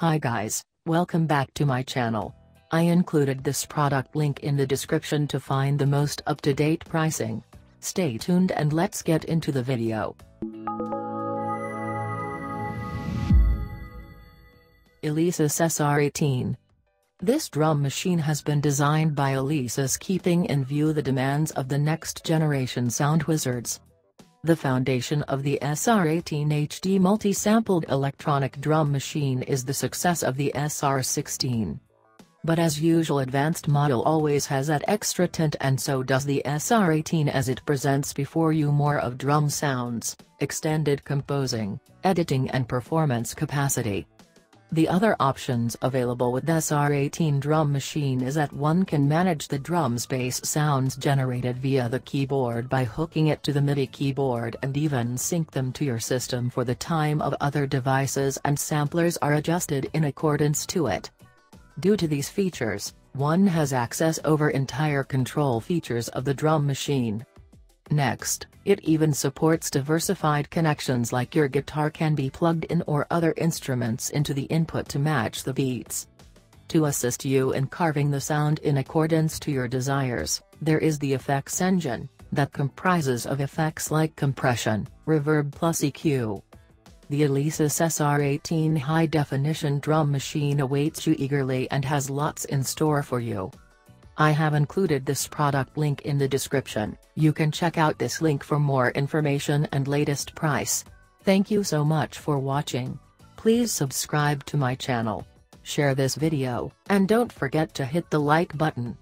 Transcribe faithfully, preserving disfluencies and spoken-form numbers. Hi guys, welcome back to my channel. I included this product link in the description to find the most up-to-date pricing. Stay tuned and let's get into the video. Alesis S R eighteen. This drum machine has been designed by Alesis, keeping in view the demands of the next generation sound wizards. The foundation of the S R eighteen H D multi-sampled electronic drum machine is the success of the S R sixteen. But as usual, advanced model always has that extra tint, and so does the S R eighteen, as it presents before you more of drum sounds, extended composing, editing and performance capacity. The other options available with S R eighteen drum machine is that one can manage the drum's bass sounds generated via the keyboard by hooking it to the MIDI keyboard, and even sync them to your system for the time of other devices, and samplers are adjusted in accordance to it. Due to these features, one has access over entire control features of the drum machine. Next, it even supports diversified connections, like your guitar can be plugged in or other instruments into the input to match the beats. To assist you in carving the sound in accordance to your desires, there is the effects engine, that comprises of effects like compression, reverb plus E Q. The Alesis S R eighteen high-definition drum machine awaits you eagerly and has lots in store for you. I have included this product link in the description. You can check out this link for more information and latest price. Thank you so much for watching. Please subscribe to my channel, share this video, and don't forget to hit the like button.